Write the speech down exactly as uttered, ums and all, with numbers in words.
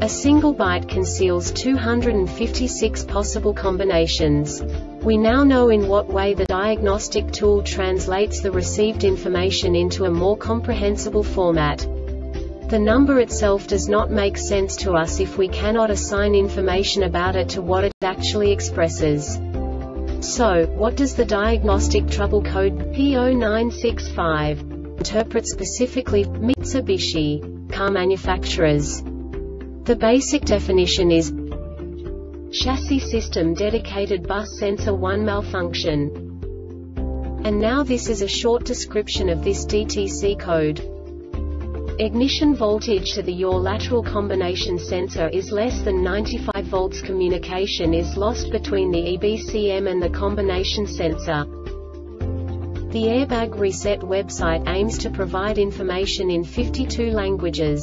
A single byte conceals two hundred fifty-six possible combinations. We now know in what way the diagnostic tool translates the received information into a more comprehensible format. The number itself does not make sense to us if we cannot assign information about it to what it actually expresses. So, what does the diagnostic trouble code P zero nine six five interpret specifically for Mitsubishi car manufacturers? The basic definition is chassis system dedicated bus sensor one malfunction. And now this is a short description of this D T C code. Ignition voltage to the yaw lateral combination sensor is less than ninety-five volts. Communication is lost between the E B C M and the combination sensor. The Airbag Reset website aims to provide information in fifty-two languages.